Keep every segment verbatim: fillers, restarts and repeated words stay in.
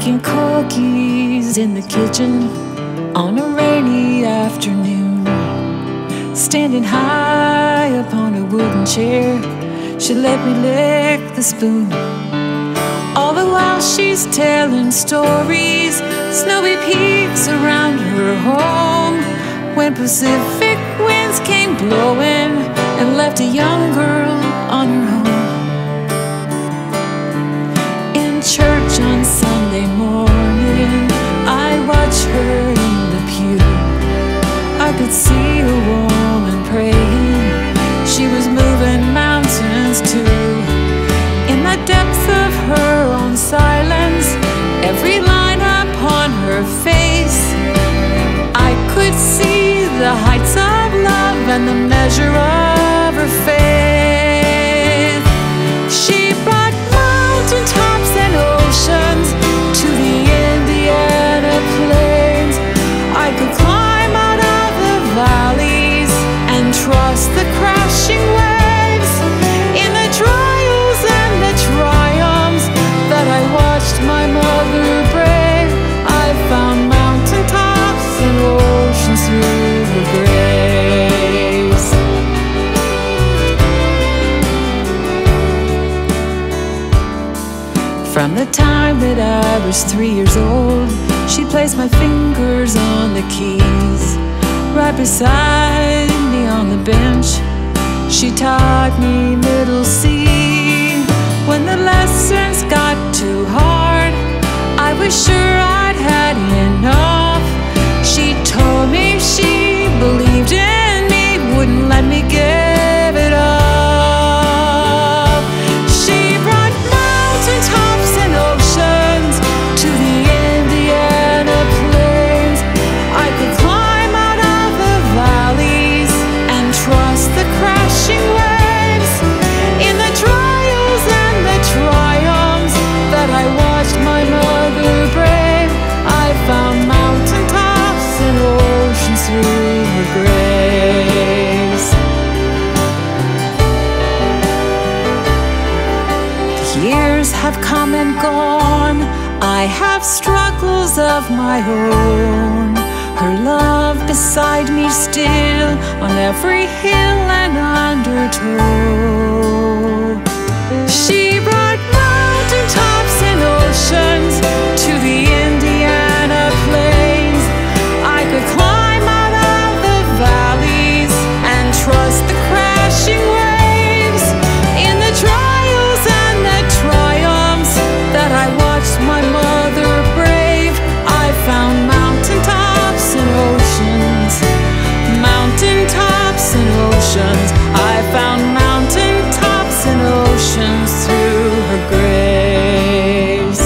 baking cookies in the kitchen on a rainy afternoon. Standing high upon a wooden chair, she let me lick the spoon. All the while she's telling stories, snowy peaks around her home, when Pacific winds came blowing and left a young girl on her own. In church on Sunday morning, I watch her in the pew. I could see a woman praying, she was moving mountains too. In the depth of her own silence, every line upon her face, I could see the heights of love and the measure of her faith. She brought mountaintops and oceans to the Indiana plains. I could climb out of the valleys and trust the crashing waves. In the trials and the triumphs that I watched my mother brave, I found mountaintops and oceans through her grace. From the time that I was three years old, she placed my fingers on the keys. Right beside me on the bench, she taught me middle C. When the lessons got too hard, I was sure I'd had enough. She told me she believed in me, wouldn't let me give it up. She brought mountaintops and oceans to the Indiana plains. I could climb out of the valleys and trust the crashing waves. In the trials and the triumphs that I watched my mother brave, I found mountaintops and oceans through her grace. The years have come and gone, I have struggles of my own. Her love beside me still, on every hill and undertow. She brought mountaintops and oceans to the Indiana plains. I could climb out of the valleys and trust the crashing waves. In the trials and the triumphs that I watched my mother brave, I found mountaintops and oceans. Mountaintops and oceans, I found mountaintops and oceans through her grace.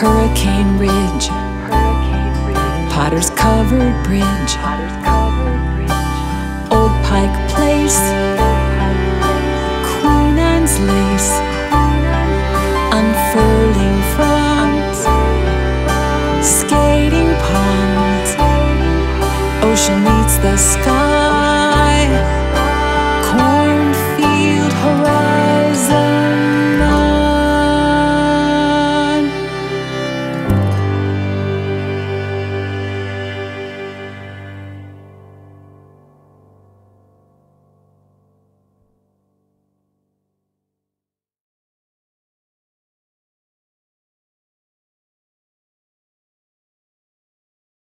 Hurricane Ridge, Potter's Covered Bridge, Old Pike Place, Queen Anne's Lace, unfurling fronds, skating ponds, ocean meets the sky.